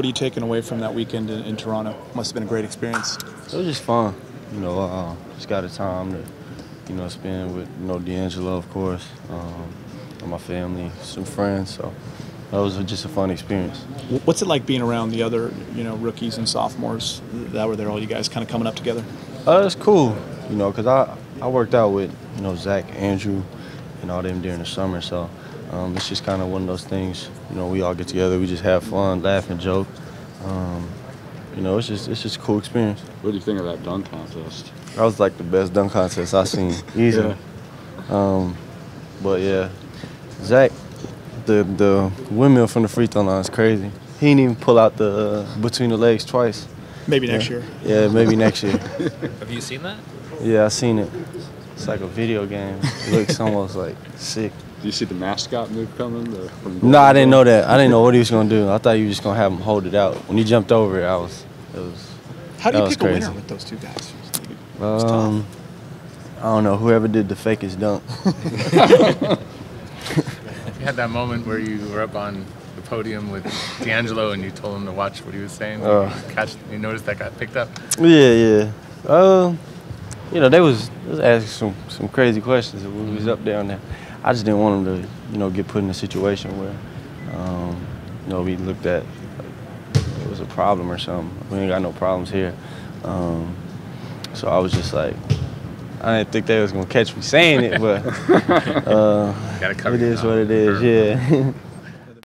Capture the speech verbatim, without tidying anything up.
what are you taking away from that weekend in, in Toronto? Must have been a great experience. It was just fun. You know, uh, just got a time to, you know, spend with, you know, D'Angelo, of course, um, and my family, some friends. So that was just a fun experience. What's it like being around the other, you know, rookies and sophomores that were there, all you guys kind of coming up together? Uh, it's cool, you know, because I, I worked out with, you know, Zach, Andrew, and all them during the summer. So um, it's just kind of one of those things, you know, we all get together, we just have fun, laugh and joke. Um, you know, it's just, it's just a cool experience. What do you think of that dunk contest? That was like the best dunk contest I've seen, easily. Yeah. Um, but yeah, Zach, the the windmill from the free throw line is crazy. He didn't even pull out the uh, between the legs twice. Maybe next yeah. year. Yeah, maybe next year. Have you seen that? Yeah, I seen it. It's like a video game. It looks almost like sick. Do you see the mascot move coming? The, from no, I didn't know that. I didn't know what he was gonna do. I thought you were just gonna have him hold it out. When he jumped over it, I was. It was. How do you pick crazy. a winner with those two guys? Um, I don't know. Whoever did the fakest dunk. You had that moment where you were up on the podium with D'Angelo and you told him to watch what he was saying. Uh, you, catch, you noticed that got picked up. Yeah, yeah. Um, uh, you know, they was, they was asking some some crazy questions when we was up there on that. I just didn't want him to, you know, get put in a situation where, um, you know, we looked at like, it was a problem or something. We ain't got no problems here. Um. So I was just like, I didn't think they was gonna catch me saying it, but uh, it is what it is, yeah.